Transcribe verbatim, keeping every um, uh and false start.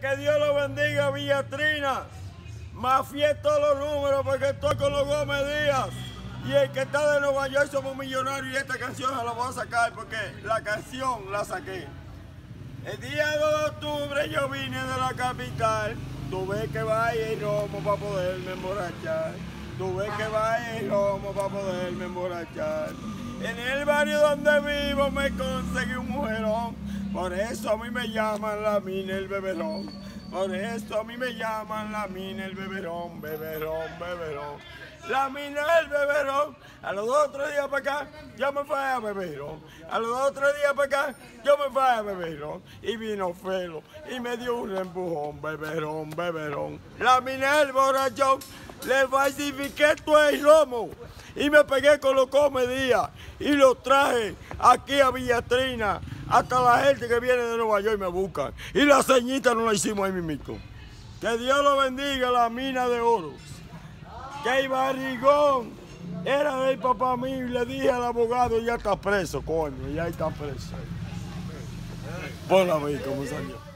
que Dios lo bendiga, Villa Trina. Más fiel todos los números porque estoy con los Gómez Díaz. Y el que está de Nueva York somos millonarios y esta canción se la voy a sacar porque la canción la saqué. El día dos de octubre yo vine de la capital. Tuve que bailar y romo para poderme emborrachar. Tuve que bailar y romo para poderme emborrachar. En el barrio donde vivo me conseguí un mujerón. Por eso a mí me llaman la mina el beberón. Por eso a mí me llaman la mina el beberón, beberón, beberón. La mina el beberón. A los dos o tres días para acá yo me fui a beberón. A los dos o tres días para acá yo me fui a beberón. Y vino Felo y me dio un empujón, beberón, beberón. La mina el borrachón. Le falsifiqué todo el romo y me pegué con los comedias y los traje aquí a Villa Trina. Hasta la gente que viene de Nueva York me buscan. Y la ceñita no la hicimos ahí mismito. Que Dios lo bendiga, la mina de oro. Que el barrigón era del papá mío y le dije al abogado, ya está preso, coño, ya está preso. Ponla ahí como salió.